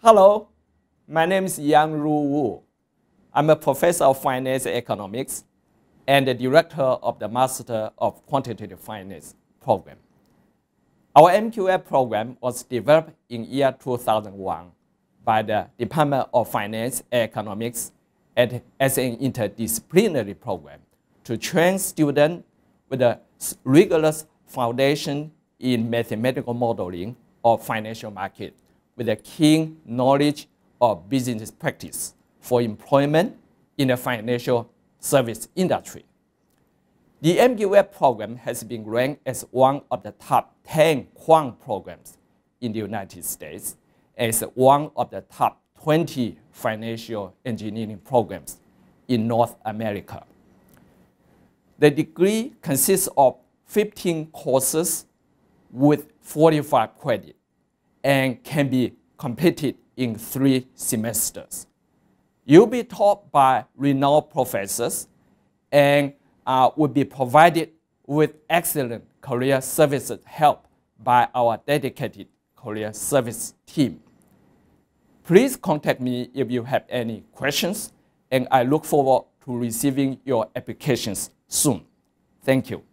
Hello, my name is Yangru Wu. I'm a professor of finance and economics and the director of the Master of Quantitative Finance program. Our MQF program was developed in year 2001 by the Department of Finance and Economics as an interdisciplinary program to train students with a rigorous foundation in mathematical modeling of financial market with a keen knowledge of business practice for employment in the financial service industry. The MQF program has been ranked as one of the top 10 quant programs in the United States, as one of the top 20 financial engineering programs in North America. The degree consists of 15 courses with 45 credits and can be completed in 3 semesters. You'll be taught by renowned professors and will be provided with excellent career services help by our dedicated career service team. Please contact me if you have any questions, and I look forward to receiving your applications soon. Thank you.